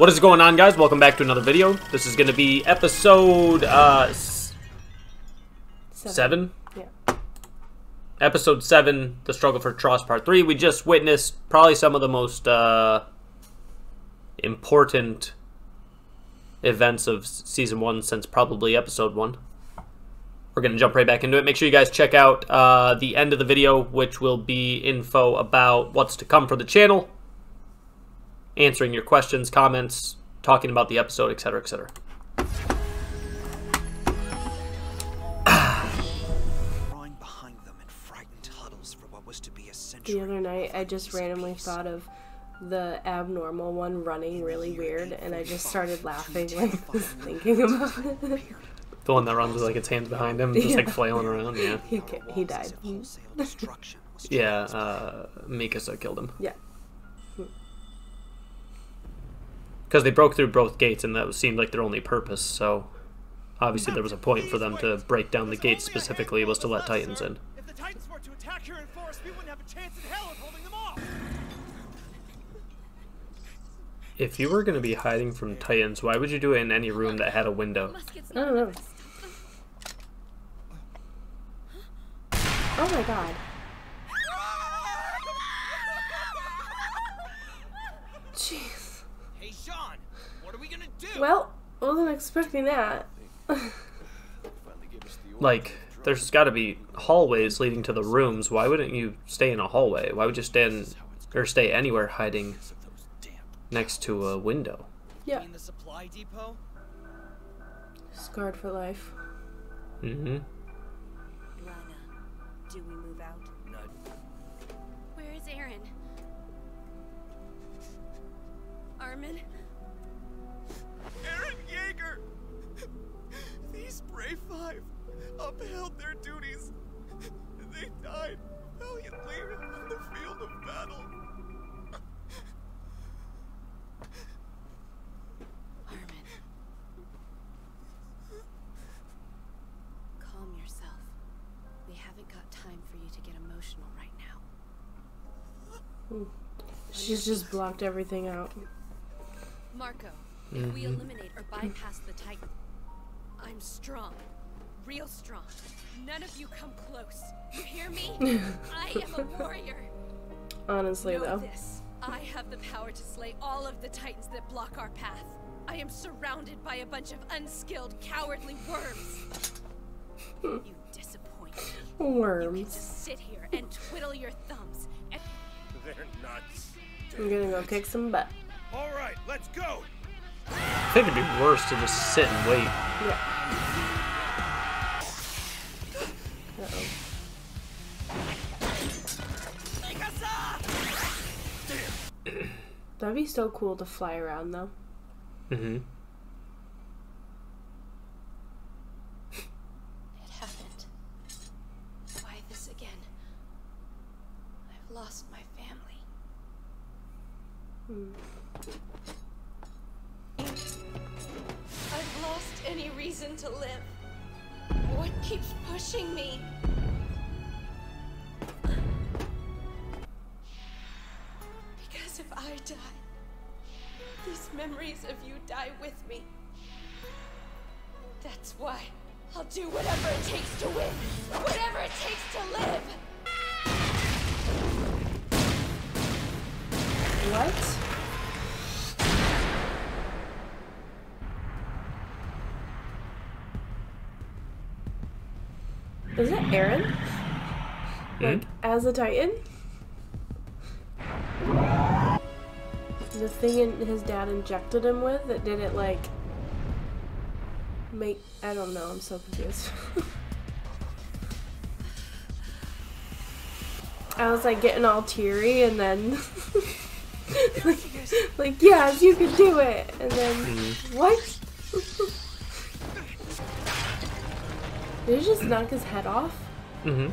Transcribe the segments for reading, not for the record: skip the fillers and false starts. What is going on, guys? Welcome back to another video. This is going to be episode seven. Yeah. Episode 7, The Struggle for Trost, Part 3. We just witnessed probably some of the most important events of Season 1 since probably Episode 1. We're going to jump right back into it. Make sure you guys check out the end of the video, which will be info about what's to come for the channel. Answering your questions, comments, talking about the episode, etc., etc. The other night, I just randomly thought of the abnormal one running really weird, and I just started laughing when I was thinking about it. The one that runs with like its hands behind him, just like flailing around. Yeah, he died. Yeah, Mikasa killed him. Yeah. Because they broke through both gates, and that seemed like their only purpose, so obviously there was a point for them to break down the gates specifically, was to let Titans in. If the Titans were to attack here in forest, we wouldn't have a chance in hell of holding them off! If you were going to be hiding from Titans, why would you do it in any room that had a window? I don't know. Oh my god. Jeez. Well, I wasn't expecting that. Like, there's got to be hallways leading to the rooms. Why wouldn't you stay in a hallway? Why would you stand or stay anywhere hiding next to a window? Yeah. Scarred for life. Mm-hmm. Do we move out? Where is Eren? Armin? Eren Jaeger! These brave five upheld their duties. They died valiantly on the field of battle. Armin. Calm yourself. We haven't got time for you to get emotional right now. Ooh. She's just blocked everything out. Marco. If we eliminate or bypass the Titan, I'm strong. Real strong. None of you come close. You hear me? I am a warrior. Honestly, know though. This. I have the power to slay all of the Titans that block our path. I am surrounded by a bunch of unskilled, cowardly worms. You disappoint me. Worms. You just sit here and twiddle your thumbs. And they're nuts. I'm gonna go kick some butt. All right, let's go. I think it'd be worse to just sit and wait. Yeah. Uh-oh. That'd be so cool to fly around, though. Mm-hmm. It happened. Why this again? I've lost my family. Any reason to live. What keeps pushing me? Because if I die, these memories of you die with me. That's why I'll do whatever it takes to win, whatever it takes to live. What? Is it Eren? Like, as a Titan? The thing his dad injected him with, that didn't, like, make... I don't know, I'm so confused. I was, like, getting all teary, and then... like, yes, you can do it! And then, what? Did he just knock his head off? Mm-hmm.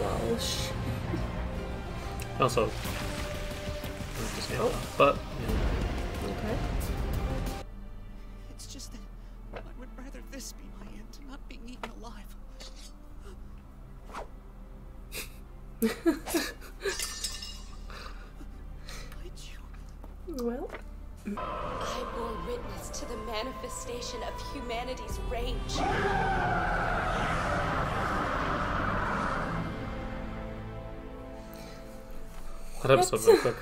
Welsh. Also, but yeah. Okay. It's just that I would rather this be my end to not being eaten alive. Well. I bore witness to the manifestation of humanity's rage. That episode went quick.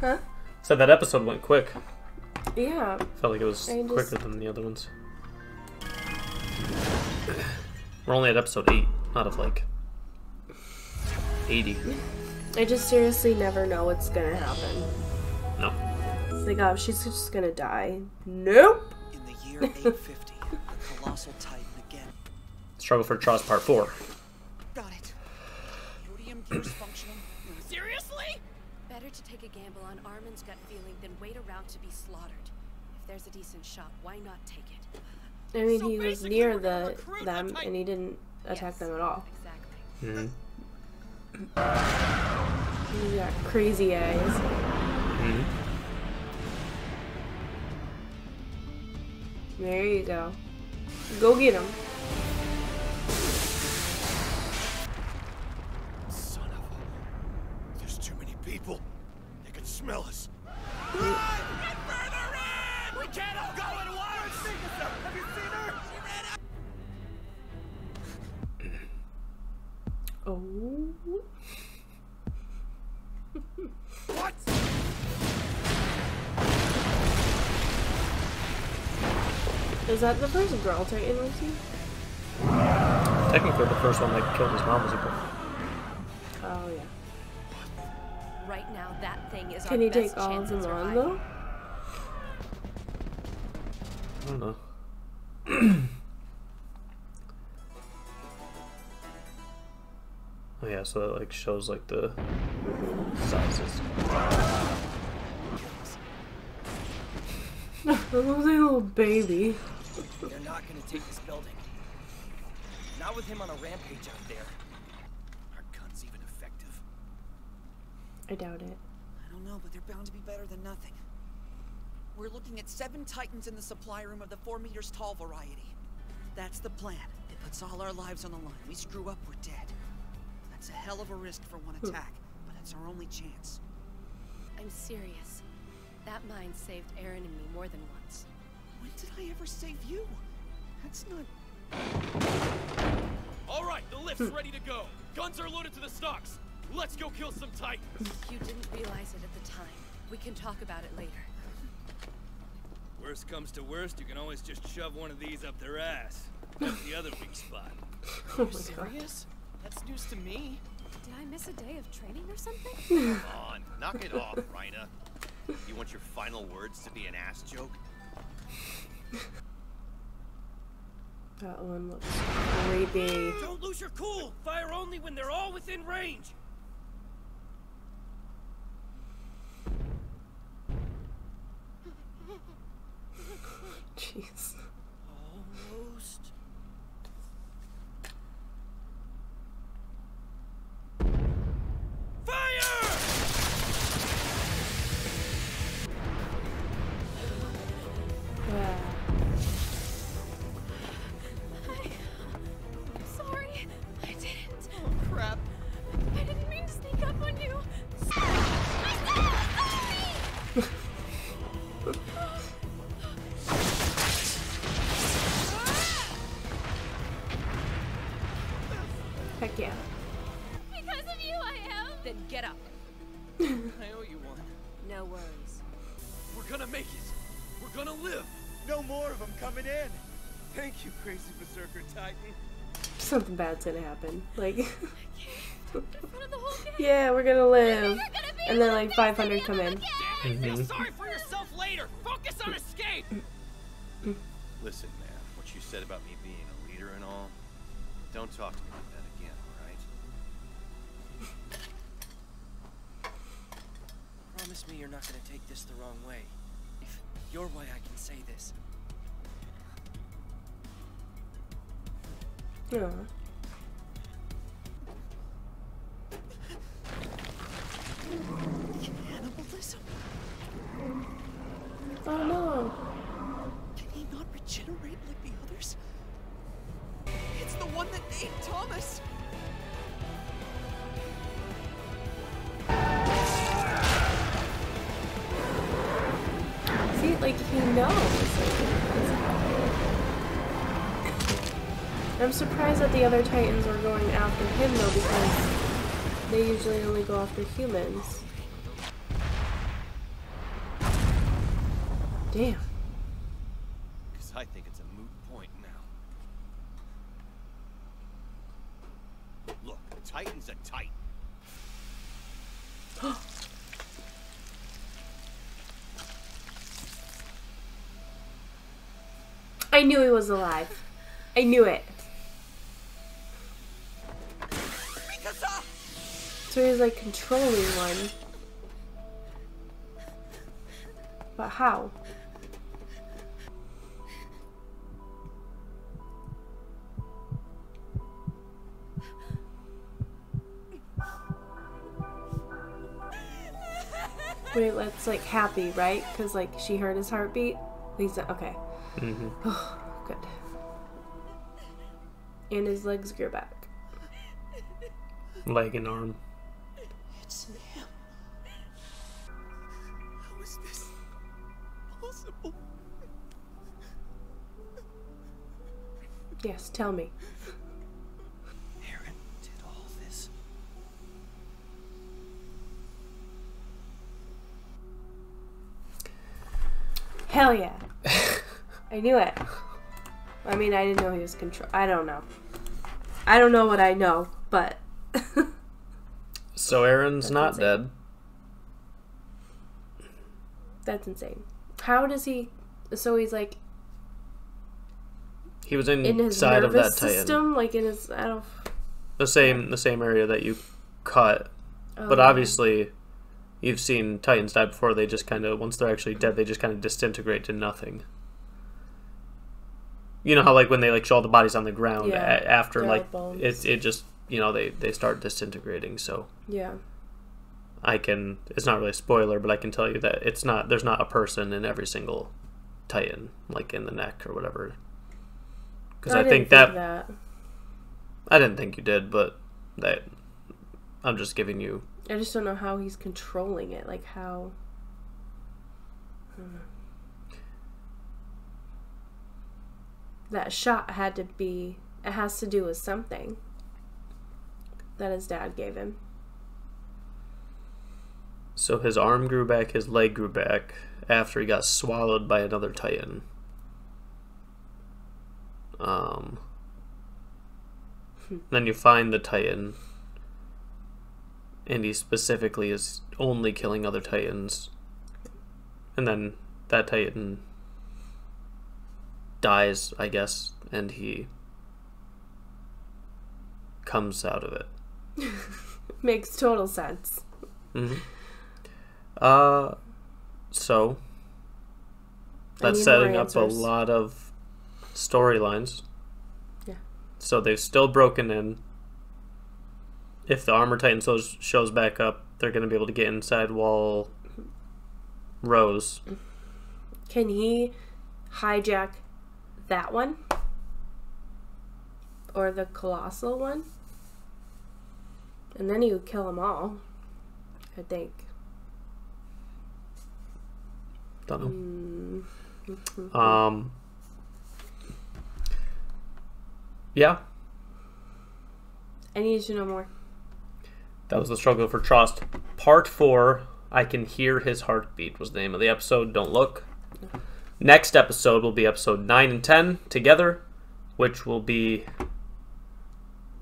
Huh? Said that episode went quick. Yeah. Felt like it was quicker than the other ones. We're only at episode 8, out of like 80. I just seriously never know what's gonna happen. No. It's like, oh, she's just gonna die. Nope. In the year 850, the Colossal Titan again. Struggle for Trost Part 4. Got it. Urium gears functioning. Seriously? Better to take a gamble on Armin's gut feeling than wait around to be slaughtered. If there's a decent shot, why not take it? I mean, so he was near them, and he didn't attack them at all. Exactly. Mm-hmm. He's got crazy eyes. Mm-hmm. There you go. Go get him. Son of a... There's too many people. They can smell us. Run! Get further in! We can't all go at once! Have you seen her? She ran out. Oh. What? Is that the first girl Titan was he? Technically, the first one that killed his mom was a girl. Oh yeah. Right now, that thing is. Can he take all of them on though? I don't know. Oh yeah, so that like shows like the sizes. That was a little baby. They're not gonna take this building. Not with him on a rampage out there. Are guns even effective? I doubt it. I don't know, but they're bound to be better than nothing. We're looking at 7 Titans in the supply room of the 4 meters tall variety. That's the plan. It puts all our lives on the line. We screw up, we're dead. That's a hell of a risk for one attack, but it's our only chance. I'm serious. That mine saved Eren and me more than once. When did I ever save you? That's not... All right, the lift's ready to go. Guns are loaded to the stocks. Let's go kill some Titans. You didn't realize it at the time. We can talk about it later. Worst comes to worst, you can always just shove one of these up their ass. That's the other weak spot. Are you serious? That's news to me. Did I miss a day of training or something? Come on, knock it off, Rhina. You want your final words to be an ass joke? That one looks creepy. Don't lose your cool! Fire only when they're all within range! Jeez. Almost. Fire! Yeah. I'm sorry. I didn't. Oh, crap. I didn't mean to sneak up on you. Sorry. Heck yeah. Because of you, I am. Then get up. I owe you one. No worries. We're gonna make it. We're gonna live. No more of them coming in. Thank you, crazy berserker Titan. Something bad's gonna happen. Like, yeah, we're gonna live. And then like 500 come in. Feel sorry for yourself later. Focus on escape. Listen, man, what you said about me being a leader and all, don't talk to me like that. Promise me you're not going to take this the wrong way. If your way, I can say this. Yeah. Cannibalism. Oh no. Can he not regenerate like the others? It's the one that ate Thomas. like, he knows what's happening. I'm surprised that the other Titans were going after him, though, because they usually only go after humans. Damn. Because I think it's a moot point now. Look, the Titan's a Titan. I knew he was alive. I knew it. So he was like controlling one. But how? Wait, that's like happy, right? Because like she heard his heartbeat. Lisa, okay. Mm-hmm. Oh, good. And his legs grew back. Leg and arm. It's him. How is this possible? Yes, tell me. Eren did all this. Hell yeah. I knew it. I mean, I didn't know he was control. I don't know. I don't know what I know, but. So Eren's not dead. That's insane. How does he? So he's like. He was in his nervous of that system, like in his. I don't. The same area that you cut, oh, but obviously, you've seen Titans die before. They just kind of, once they're actually dead, they just kind of disintegrate to nothing. You know how, like, when they, like, show all the bodies on the ground, yeah, after, like, it just, you know, they start disintegrating, so. Yeah. I can, it's not really a spoiler, but I can tell you that it's not, there's not a person in every single Titan, like, in the neck or whatever. Because I think that. I didn't think you did, but that, I'm just giving you. I just don't know how he's controlling it, like, how. I don't know. That shot had to be, it has to do with something that his dad gave him. So his arm grew back, his leg grew back after he got swallowed by another Titan. Then you find the Titan, and he specifically is only killing other Titans, and then that Titan dies, I guess, and he comes out of it. Makes total sense. Mm-hmm. So that's setting up a lot of storylines. Yeah. So they've still broken in. If the Armored Titan shows back up, they're going to be able to get inside Wall Rose. Can he hijack that one? Or the Colossal one? And then he would kill them all, I think. Don't know. Mm-hmm. Yeah. I need to know more. That was The Struggle for Trost. Part 4, I Can Hear His Heartbeat was the name of the episode. Don't look. No. Next episode will be episode 9 and 10 together, which will be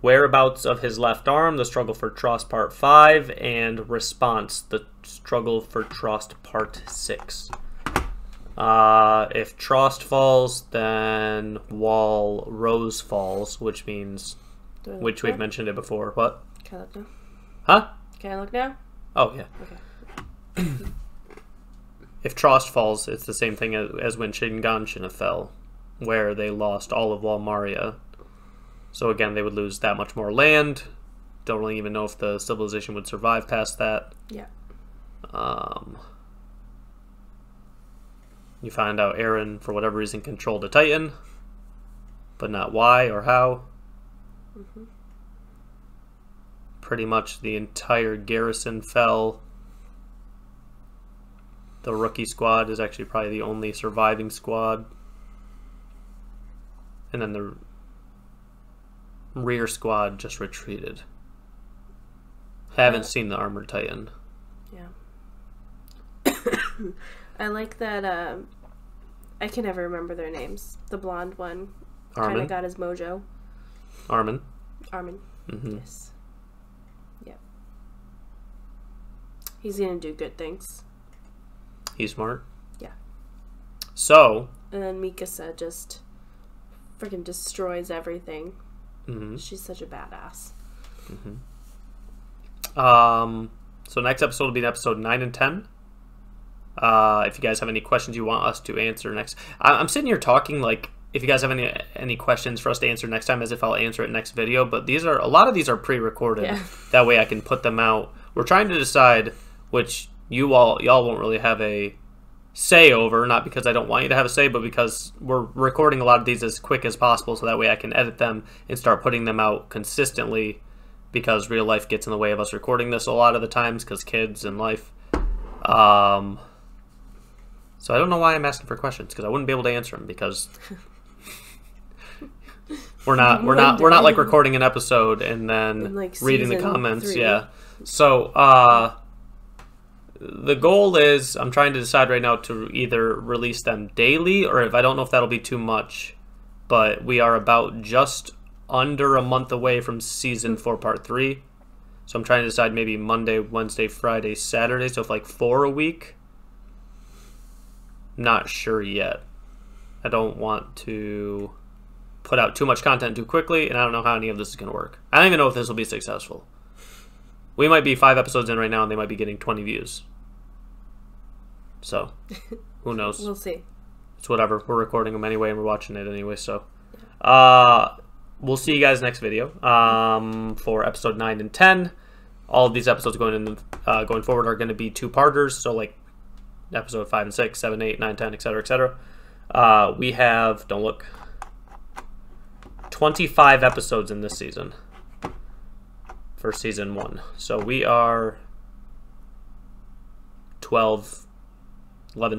Whereabouts of His Left Arm, The Struggle for Trost Part 5, and Response, The Struggle for Trost Part 6. If Trost falls, then Wall Rose falls, which means, which we've mentioned it before. What? Can I look now? Huh? Can I look now? Oh, yeah. Okay. If Trost falls, it's the same thing as when Shinganshina fell, where they lost all of Wall Maria. So again, they would lose that much more land. Don't really even know if the civilization would survive past that. Yeah. You find out Eren, for whatever reason, controlled a Titan, but not why or how. Mm-hmm. Pretty much the entire garrison fell. The rookie squad is actually probably the only surviving squad. And then the rear squad just retreated. Haven't seen the Armored Titan. Yeah. I like that, I can never remember their names. The blonde one. Armin. Kind of got his mojo. Armin. Armin. Mm-hmm. Yes. Yep. He's going to do good things. He's smart. Yeah. So. And then Mikasa just freaking destroys everything. Mm-hmm. She's such a badass. Mm-hmm. So next episode will be episode 9 and 10. If you guys have any questions you want us to answer next, I'm sitting here talking like, if you guys have any questions for us to answer next time, as if I'll answer it next video, but these are, a lot of these are pre-recorded. Yeah. That way I can put them out. We're trying to decide, which y'all won't really have a say over, not because I don't want you to have a say, but because we're recording a lot of these as quick as possible, so that way I can edit them and start putting them out consistently, because real life gets in the way of us recording this a lot of the times, because kids and life. So I don't know why I'm asking for questions, because I wouldn't be able to answer them, because we're not like recording an episode and then like reading the comments. 3. Yeah. So the goal is, I'm trying to decide right now to either release them daily, or if I don't know if that'll be too much, but we are about just under a month away from season 4 part 3, so I'm trying to decide maybe Monday, Wednesday, Friday, Saturday, so if like 4 a week. Not sure yet. I don't want to put out too much content too quickly, and I don't know how any of this is going to work. I don't even know if this will be successful. We might be 5 episodes in right now, and they might be getting 20 views. So, who knows? We'll see. It's whatever. We're recording them anyway, and we're watching it anyway, so. We'll see you guys next video for episode 9 and 10. All of these episodes going forward are going to be two-parters, so like episode 5 and 6, 7, 8, 9, 10, etc., etc. We have, don't look, 25 episodes in this season for season 1. So we are 11,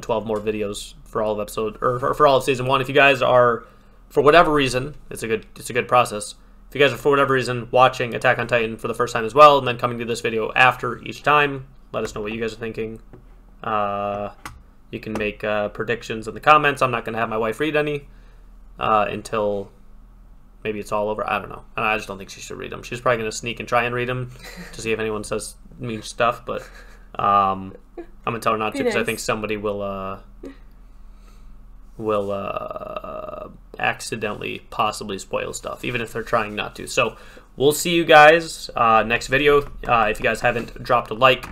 12 more videos for all of episode, or for all of season 1. If you guys are, for whatever reason, it's a good process. If you guys are, for whatever reason, watching Attack on Titan for the first time as well, and then coming to this video after each time, let us know what you guys are thinking. You can make predictions in the comments. I'm not going to have my wife read any until maybe it's all over. I don't know. I just don't think she should read them. She's probably going to sneak and try and read them to see if anyone says mean stuff, but I'm going to tell her not to, because I think somebody will accidentally possibly spoil stuff, even if they're trying not to. So we'll see you guys next video. If you guys haven't dropped a like,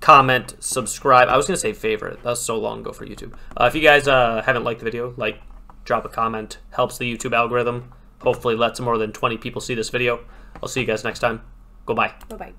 comment, subscribe. I was gonna say favorite, that's so long ago for YouTube. If you guys haven't liked the video, like, drop a comment, helps the YouTube algorithm, hopefully lets more than 20 people see this video. I'll see you guys next time. Go bye. Bye bye.